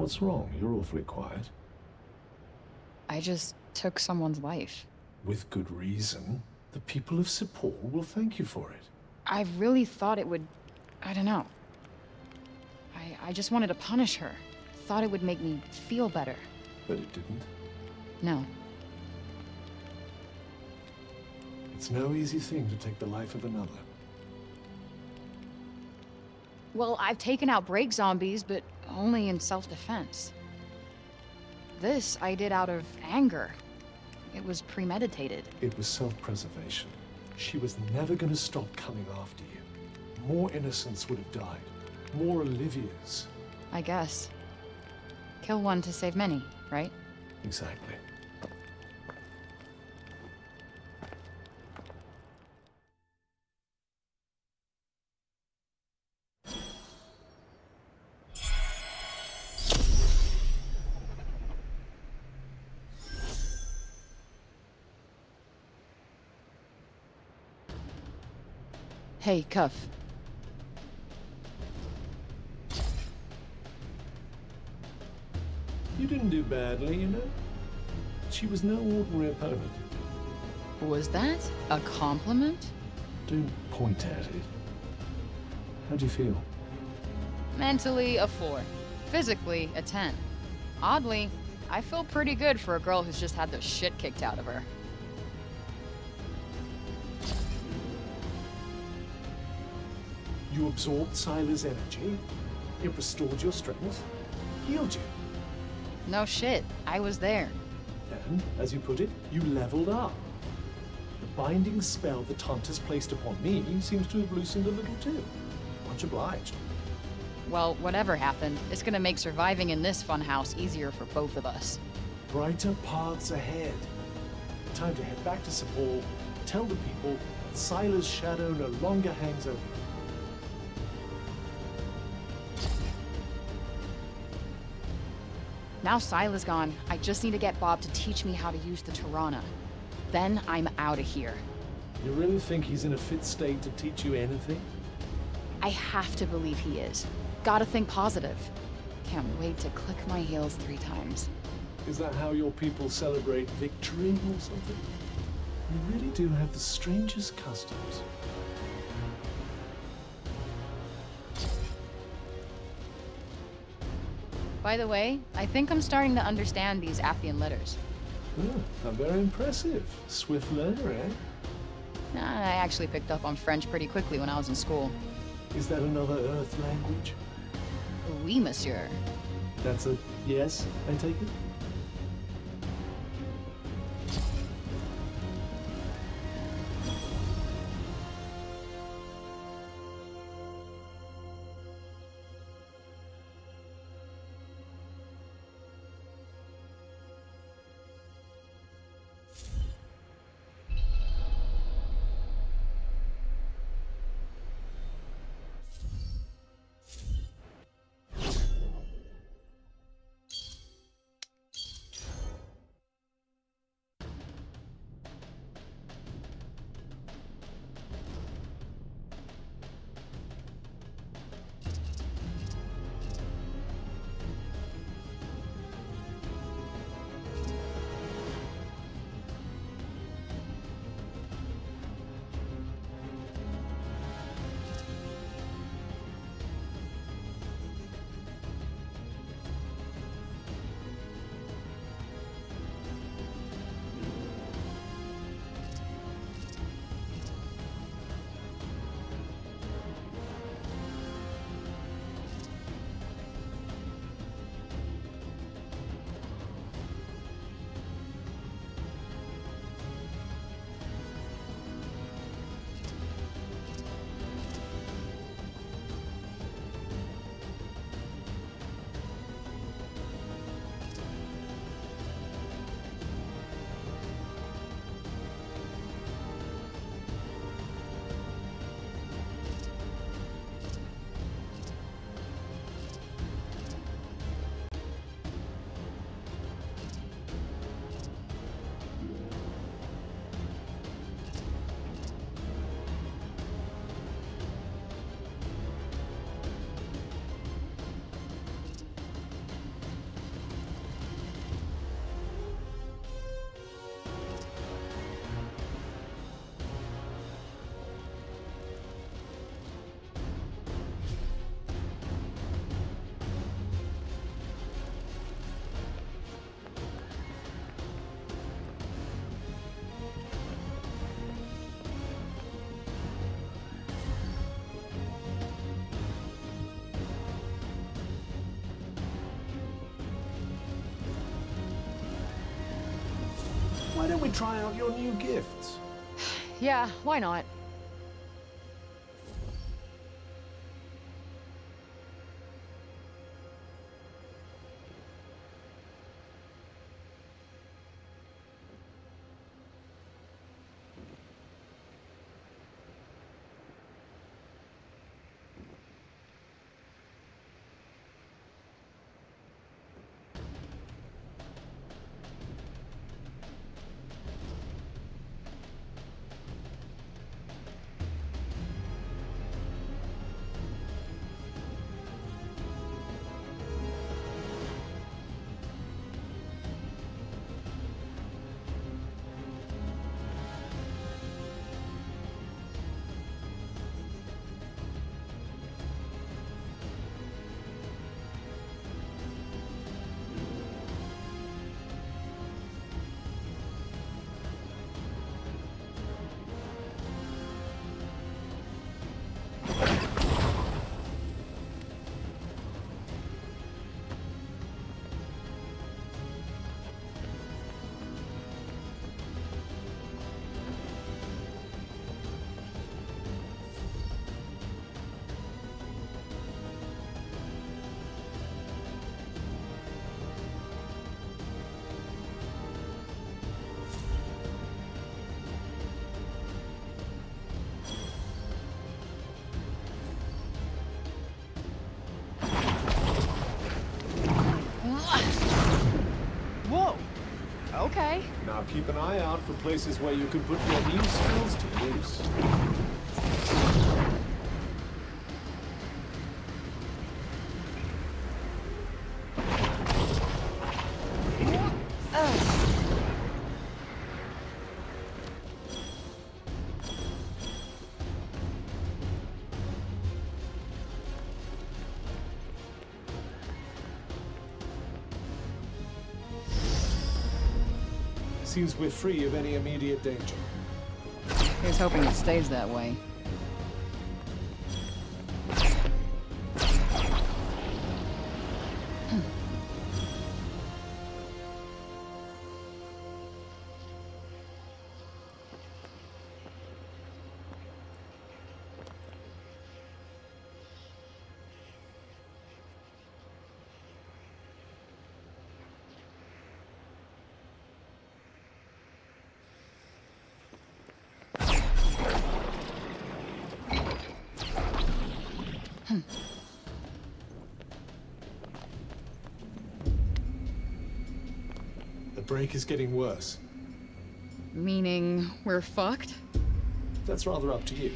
What's wrong? You're awfully quiet. I just took someone's life. With good reason. The people of Sepul will thank you for it. I really thought it would... I don't know. I just wanted to punish her. Thought it would make me feel better. But it didn't? No. It's no easy thing to take the life of another. Well, I've taken out break zombies, but only in self-defense. This I did out of anger. It was premeditated. It was self-preservation. She was never going to stop coming after you. More innocents would have died. More Olivias. I guess. Kill one to save many, right? Exactly. Hey, Cuff. You didn't do badly, you know? She was no ordinary opponent. Was that a compliment? Don't point at it. How do you feel? Mentally, a 4. Physically, a 10. Oddly, I feel pretty good for a girl who's just had the shit kicked out of her. You absorbed Scylla's energy. It restored your strength. Healed you. No shit. I was there. And, as you put it, you leveled up. The binding spell the Tantas placed upon me seems to have loosened a little too. Much obliged. Well, whatever happened, it's gonna make surviving in this funhouse easier for both of us. Brighter paths ahead. Time to head back to Sepul, tell the people that Scylla's shadow no longer hangs over you. Now Scylla's gone, I just need to get Bob to teach me how to use the Tirana. Then I'm out of here. You really think he's in a fit state to teach you anything? I have to believe he is. Gotta think positive. Can't wait to click my heels 3 times. Is that how your people celebrate victory or something? You really do have the strangest customs. By the way, I think I'm starting to understand these Athian letters. Oh, very impressive. Swift learner, eh? Nah, I actually picked up on French pretty quickly when I was in school. Is that another Earth language? Oui, monsieur. That's a yes, I take it? Can we try out your new gifts? Yeah, why not? Okay. Now keep an eye out for places where you can put your new skills to use. Seems we're free of any immediate danger. Here's hoping it stays that way. The break is getting worse. Meaning we're fucked? That's rather up to you.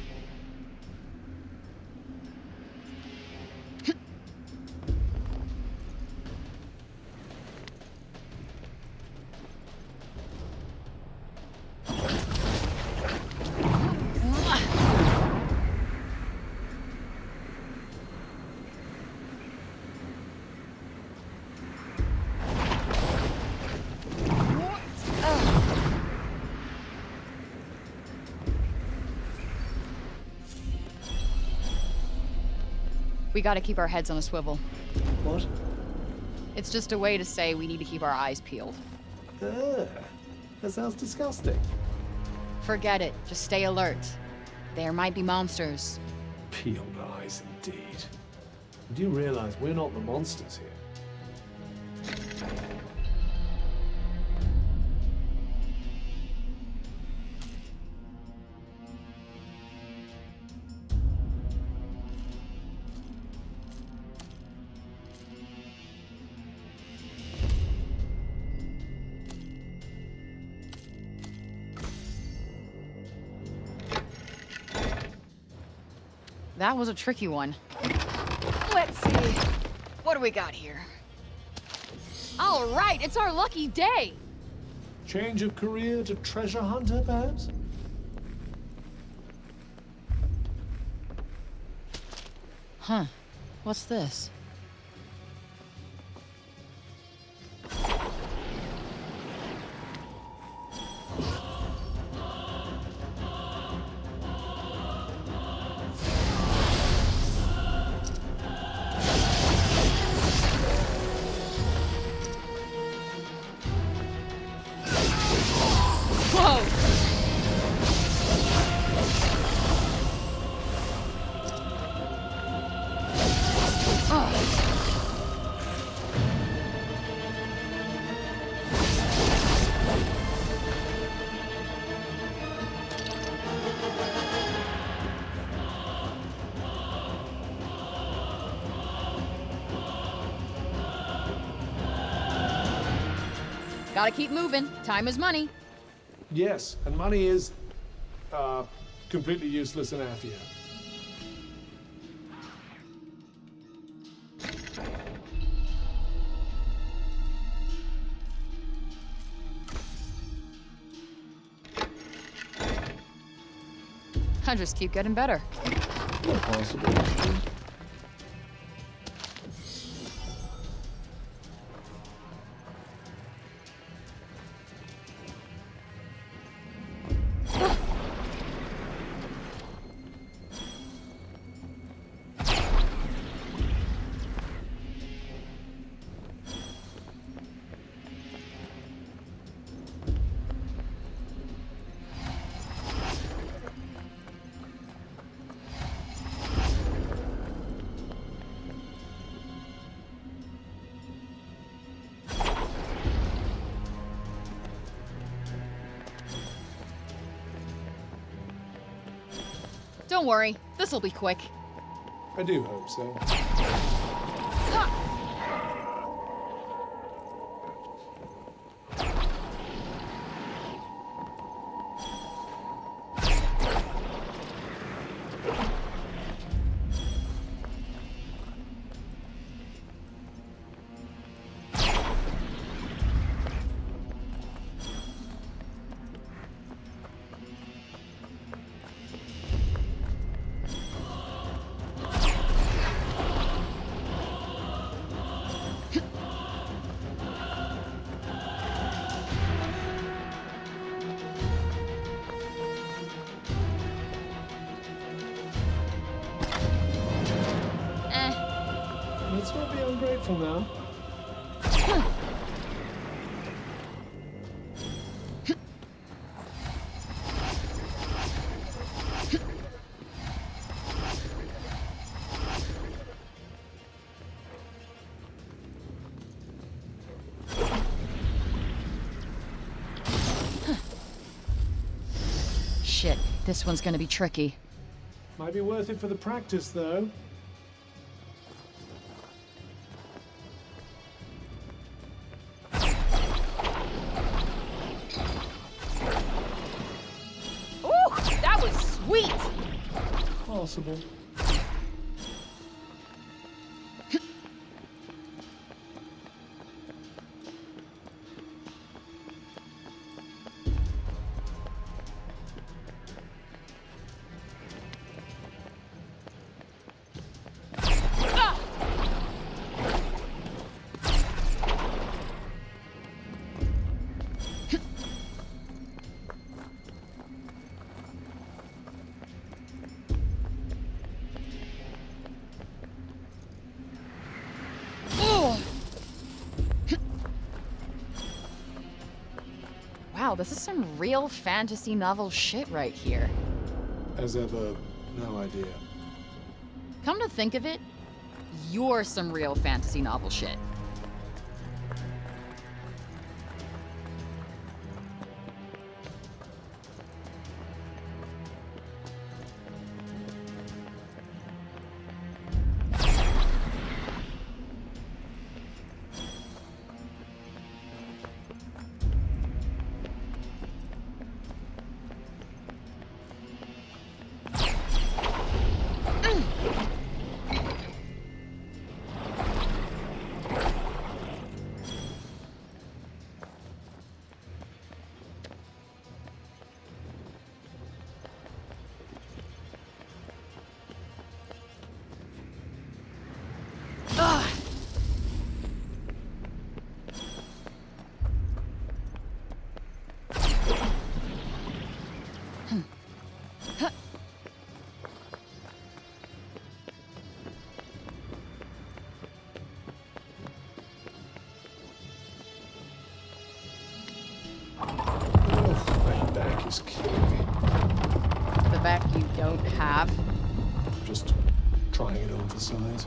We gotta keep our heads on a swivel. What? It's just a way to say we need to keep our eyes peeled. Ugh. That sounds disgusting. Forget it. Just stay alert. There might be monsters. Peeled eyes indeed. Do you realize we're not the monsters here? That was a tricky one. Let's see. What do we got here? All right, it's our lucky day. Change of career to treasure hunter, perhaps? Huh. What's this? Gotta keep moving. Time is money. Yes, and money is completely useless in Athia. I just keep getting better. Not possible. Don't worry, this'll be quick. I do hope so. Now. Shit, this one's gonna be tricky. Might be worth it for the practice, though. Possible. This is some real fantasy novel shit right here. As ever, no idea. Come to think of it, you're some real fantasy novel shit. The back you don't have. I'm just trying it on for size.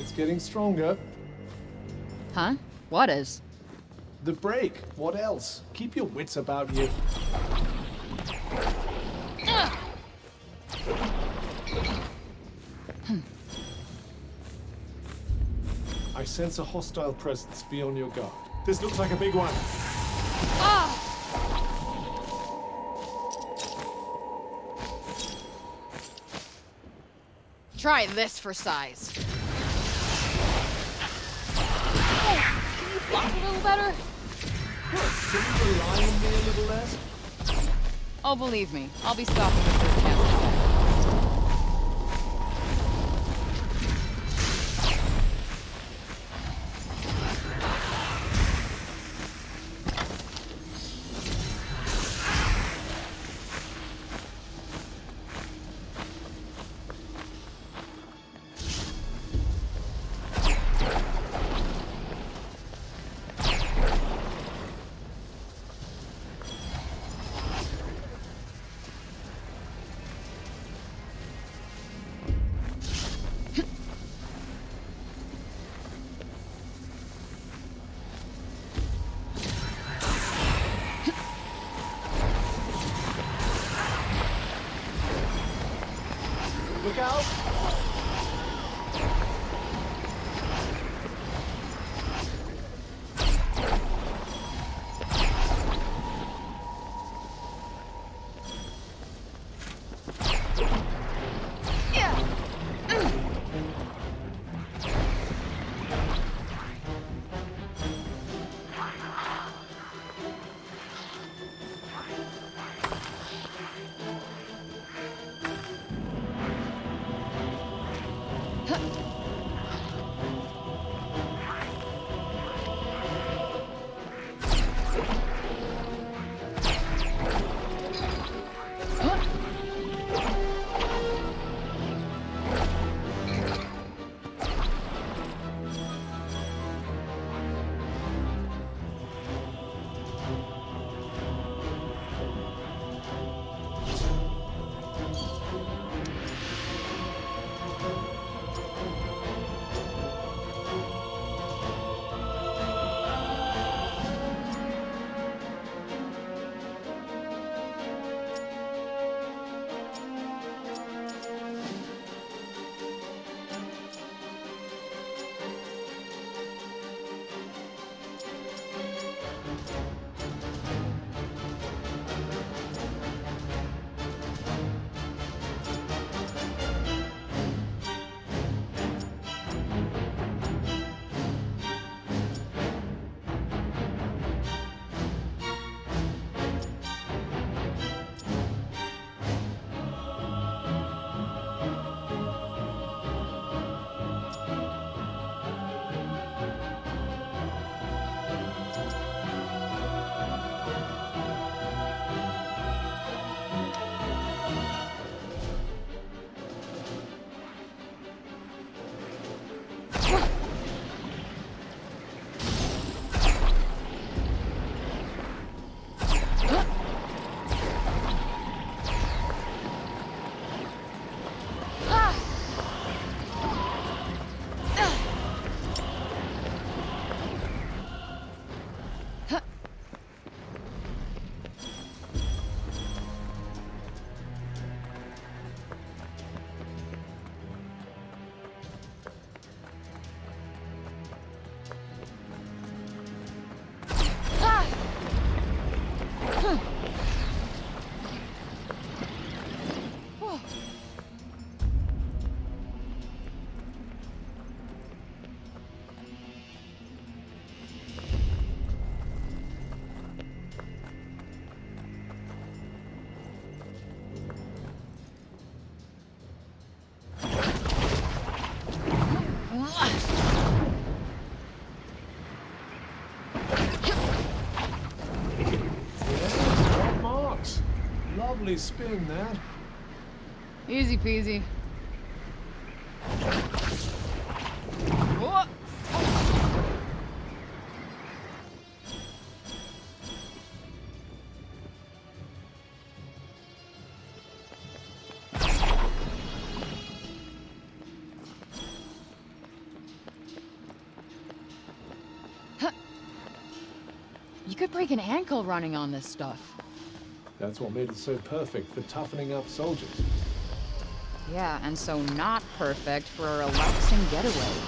It's getting stronger. Huh? What is? The break. What else? Keep your wits about you. I sense a hostile presence. Be on your guard. This looks like a big one. Ah! Try this for size. Oh, can you block a little better? What, can you rely on me a little less? Oh, believe me, I'll be stopping if there's chance. Spin that. Easy peasy. Whoa. You could break an ankle running on this stuff. That's what made it so perfect for toughening up soldiers. Yeah, and so not perfect for a relaxing getaway.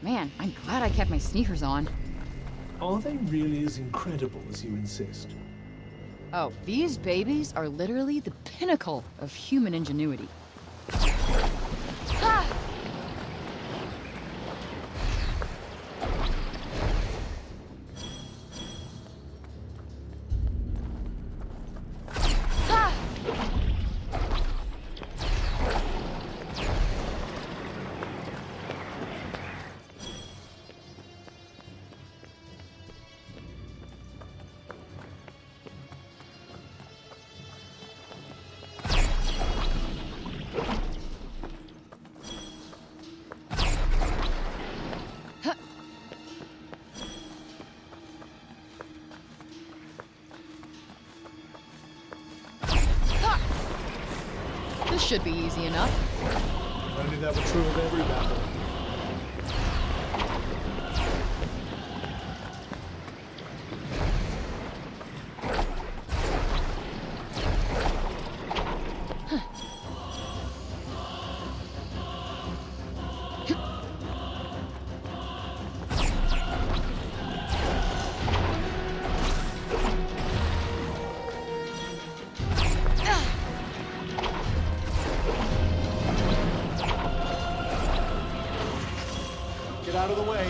Man, I'm glad I kept my sneakers on. Are they really as incredible as you insist? Oh, these babies are literally the pinnacle of human ingenuity. Should be easy enough. If only that were true of every battle. Out of the way.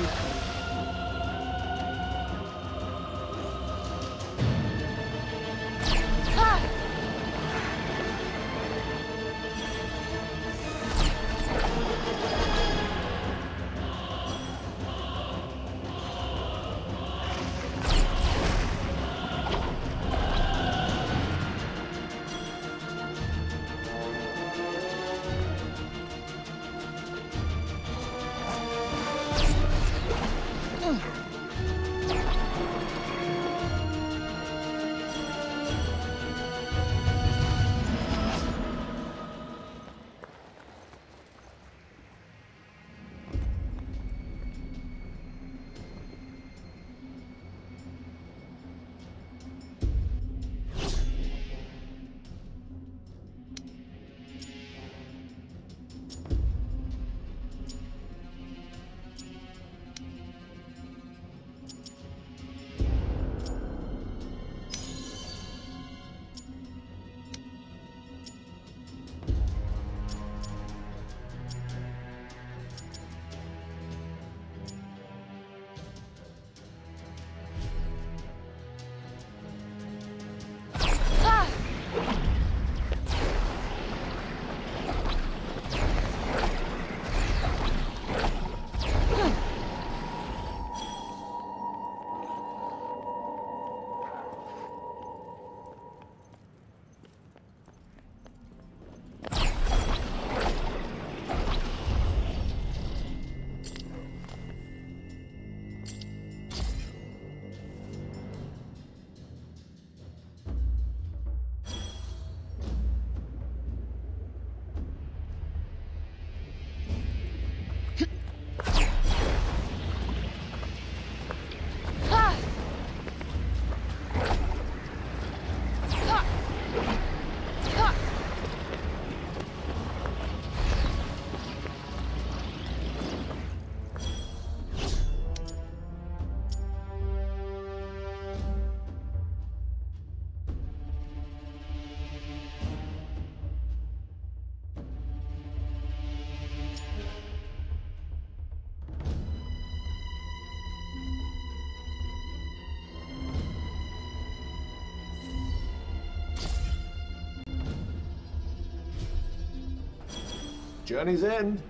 Journey's end.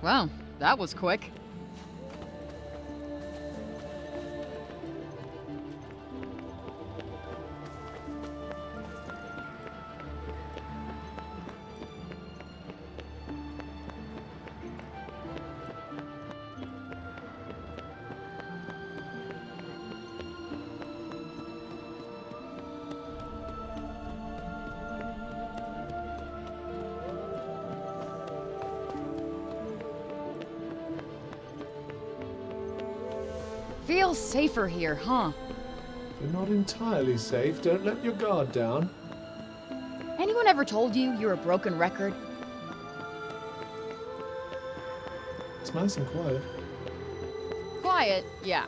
Well, that was quick. Feels safer here, huh? If you're not entirely safe, don't let your guard down. Anyone ever told you you're a broken record? It's nice and quiet. Quiet? Yeah.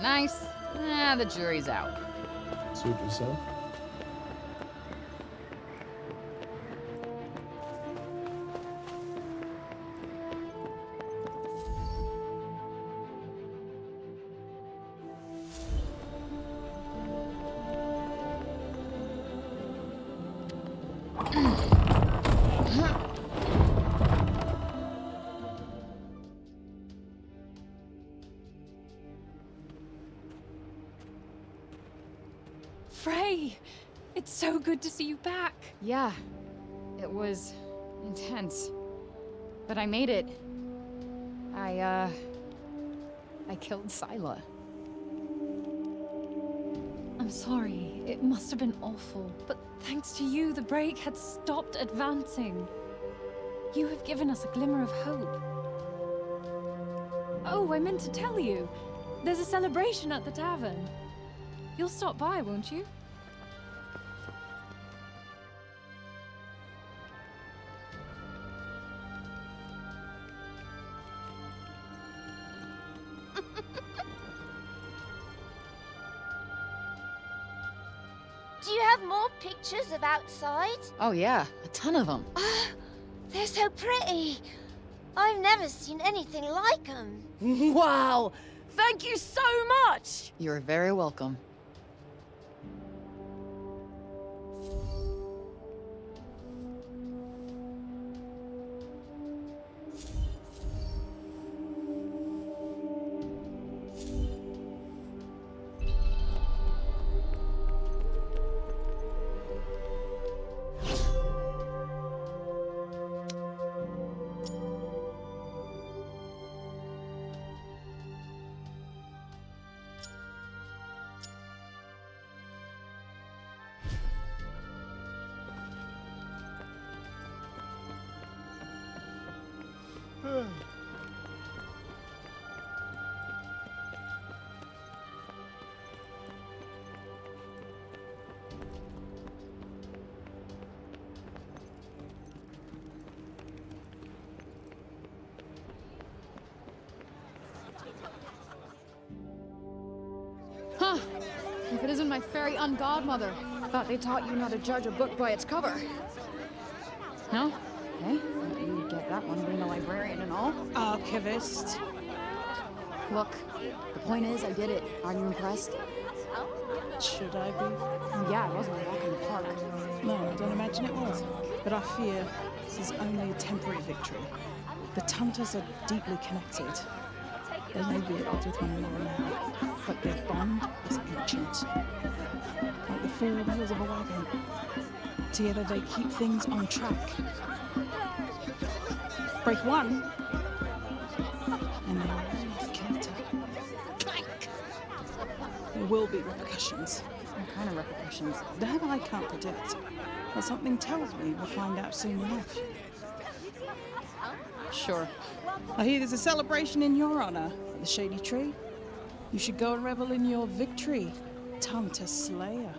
Nice? Nah, the jury's out. Suit yourself. Frey! It's so good to see you back! Yeah, it was intense. But I made it. I killed Scylla. I'm sorry, it must have been awful. But thanks to you, the break had stopped advancing. You have given us a glimmer of hope. Oh, I meant to tell you. There's a celebration at the tavern. You'll stop by, won't you? Do you have more pictures of outside? Oh yeah, a ton of them. Oh, they're so pretty. I've never seen anything like them. Wow! Thank you so much! You're very welcome. Huh. If it isn't my fairy ungodmother. Thought they taught you not to judge a book by its cover. No? Okay, you get that one, being a librarian and all. Archivist. Look, the point is, I did it. Are you impressed? Should I be? Yeah, it wasn't a walk in the park. No, I don't imagine it was. But I fear this is only a temporary victory. The Tantas are deeply connected. They may be at odds with one another now, but their bond is ancient. Like the four wheels of a wagon. Together they keep things on track. Break one, and they're all off kilter. There will be repercussions. What kind of repercussions? That I can't predict, but something tells me we'll find out soon enough. Sure. I hear there's a celebration in your honor at the Shady Tree. You should go and revel in your victory, Tanta Slayer.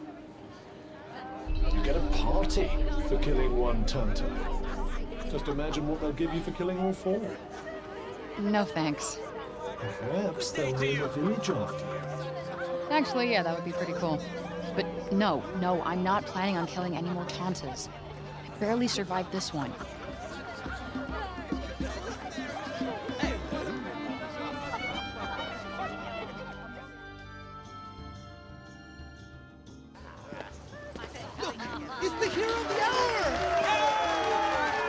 You get a party for killing one Tanta. Just imagine what they'll give you for killing all four. No thanks. Perhaps they'll name a village after you. Actually, yeah, that would be pretty cool. But no, I'm not planning on killing any more Tantas. I barely survived this one. It's the hero of the hour!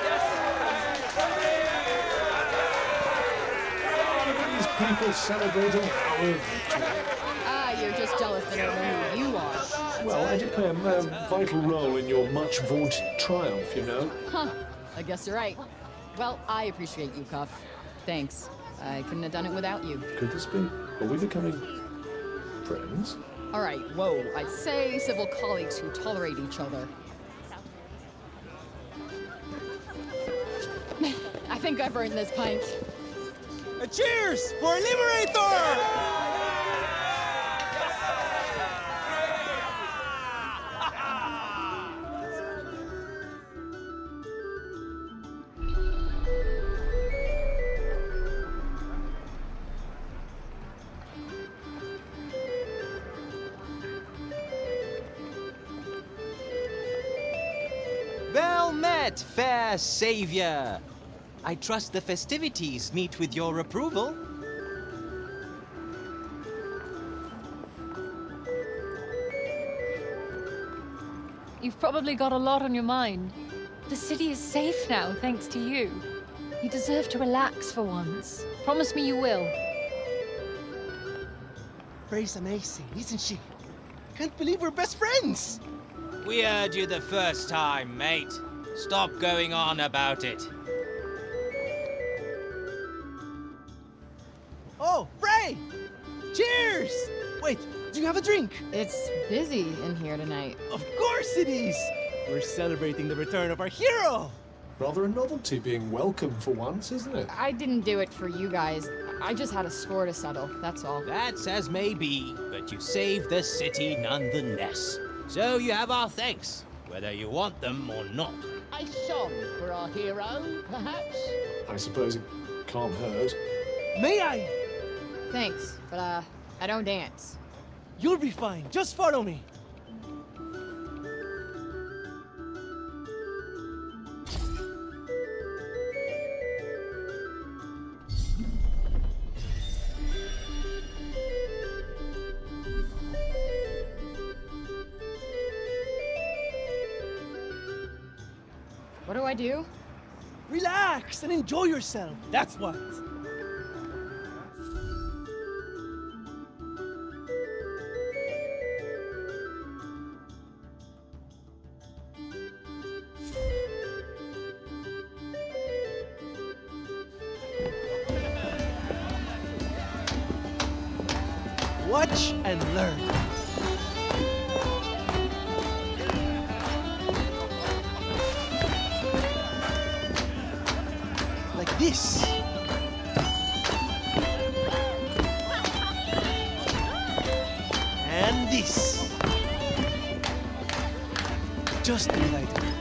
Yes! people celebrating our victory. Ah, you're just jealous that I know who you are. Well, I did play a vital role in your much-vaunted triumph, you know. Huh, I guess you're right. Well, I appreciate you, Cuff. Thanks. I couldn't have done it without you. Could this be? Are we becoming friends? All right, whoa, I say civil colleagues who tolerate each other. I think I've earned this pint. A cheers for Liberator! Well met, fair savior! I trust the festivities meet with your approval. You've probably got a lot on your mind. The city is safe now, thanks to you. You deserve to relax for once. Promise me you will. Frey's amazing, isn't she? Can't believe we're best friends! We heard you the first time, mate. Stop going on about it. Oh, Frey! Cheers! Wait, do you have a drink? It's busy in here tonight. Of course it is! We're celebrating the return of our hero! Rather a novelty being welcome for once, isn't it? I didn't do it for you guys. I just had a score to settle, that's all. That's as may be, but you saved the city nonetheless. So you have our thanks, whether you want them or not. A song for our hero, perhaps? I suppose it can't hurt. May I? Thanks, but I don't dance. You'll be fine. Just follow me. What do I do? Relax and enjoy yourself. That's what. Watch and learn. Like this. And this. Just be like that.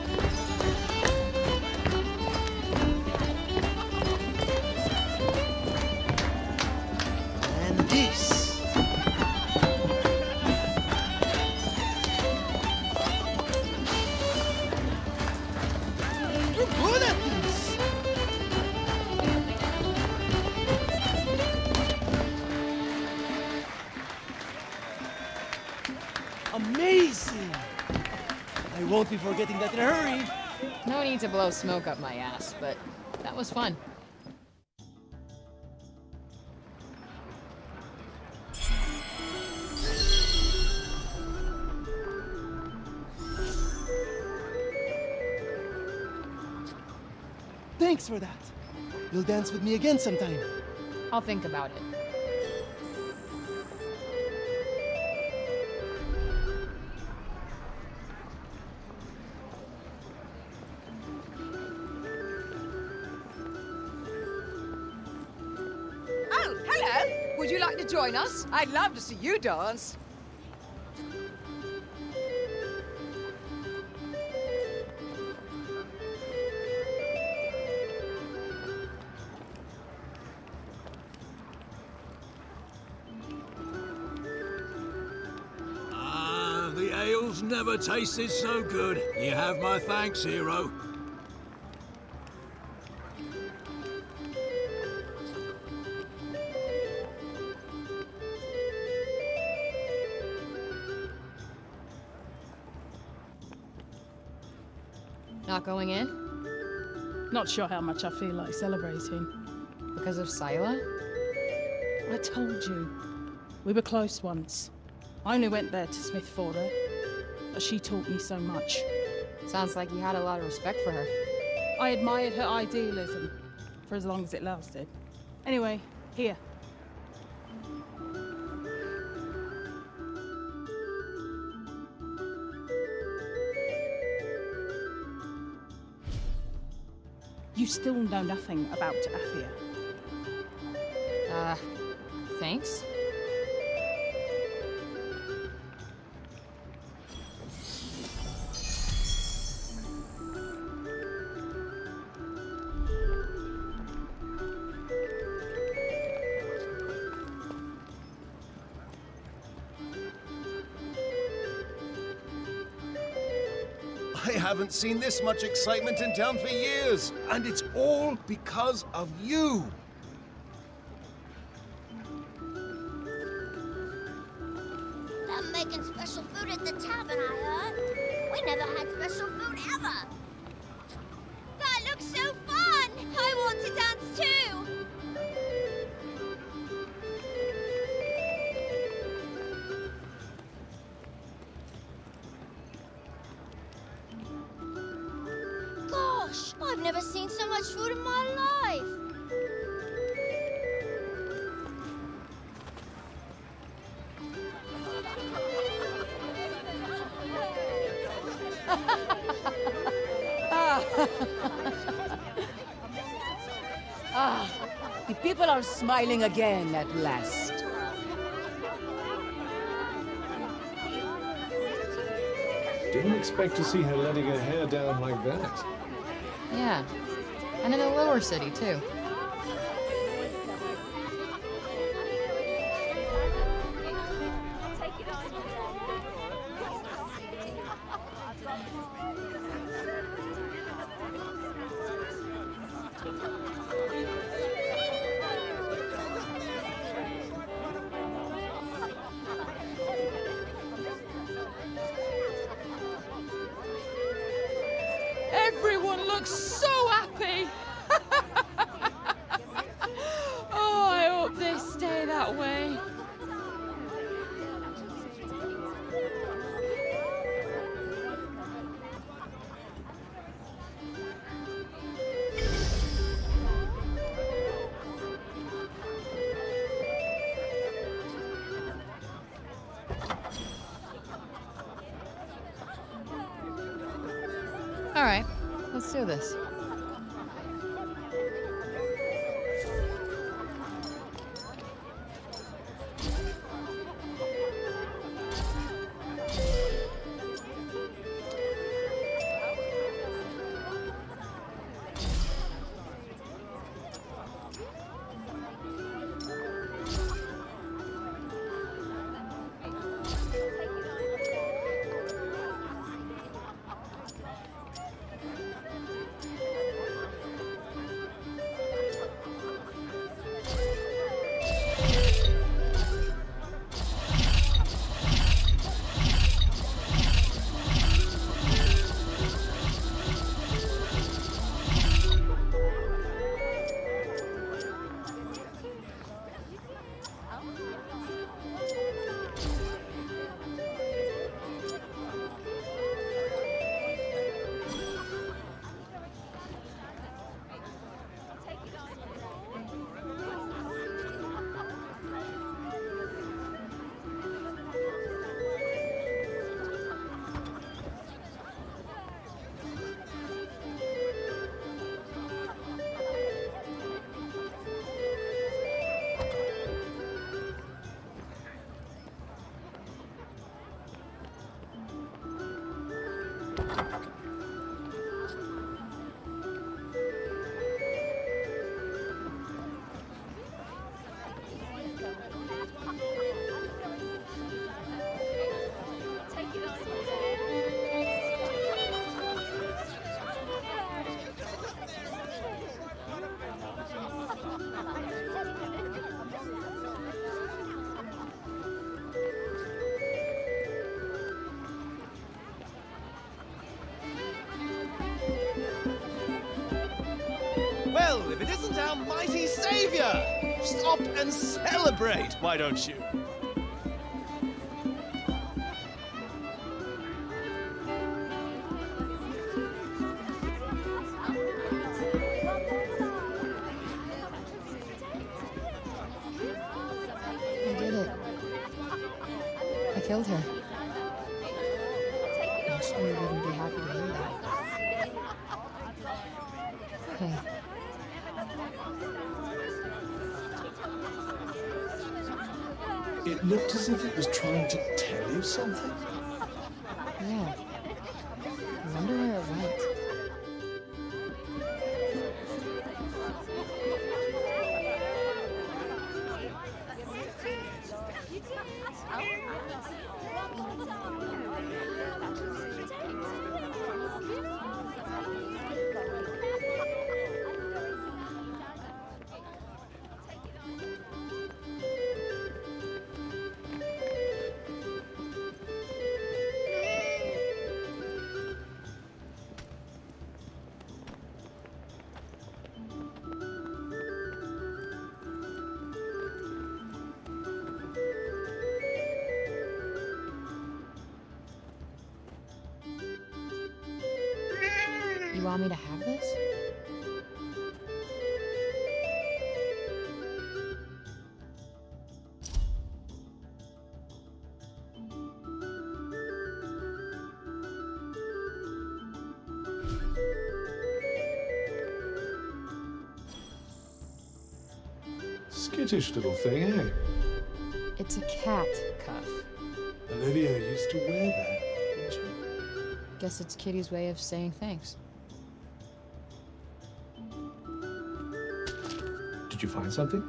Before getting that in a hurry. No need to blow smoke up my ass, but that was fun. Thanks for that. You'll dance with me again sometime. I'll think about it. Join us. I'd love to see you dance. Ah, the ale's never tasted so good. You have my thanks, hero. Not going in? Not sure how much I feel like celebrating. Because of Scylla? I told you. We were close once. I only went there to smith for her, but she taught me so much. Sounds like you had a lot of respect for her. I admired her idealism, for as long as it lasted. Anyway, here. You still know nothing about Athia. Thanks? I haven't seen this much excitement in town for years, and it's all because of you! They're making special food at the tavern, I heard. We never had special food ever! That looks so fun! I want to dance too! Gosh, I've never seen so much food in my life! The people are smiling again at last. Didn't expect to see her letting her hair down like that. Yeah, and in the lower city, too. Everyone looks so happy! Oh, I hope they stay that way. All right, let's do this. Well, if it isn't our mighty savior! Stop and celebrate, why don't you? I did it. I killed her. I'm sure you wouldn't be happy to hear that. Okay. It looked as if it was trying to tell you something. Yeah. I wonder where it went. You want me to have this? Skittish little thing, eh? It's a cat, Cuff. Olivia used to wear that, didn't she? Guess it's Kitty's way of saying thanks. Did you find something?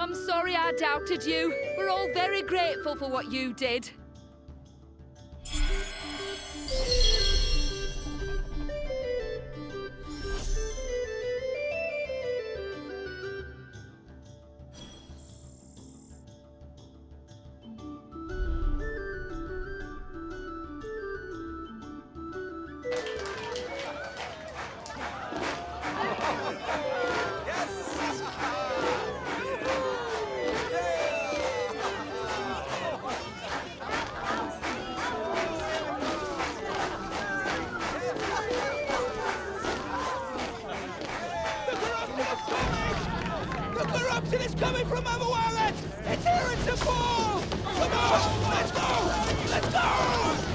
I'm sorry I doubted you. We're all very grateful for what you did. It's here in Sepul! Come on! Let's go! Let's go!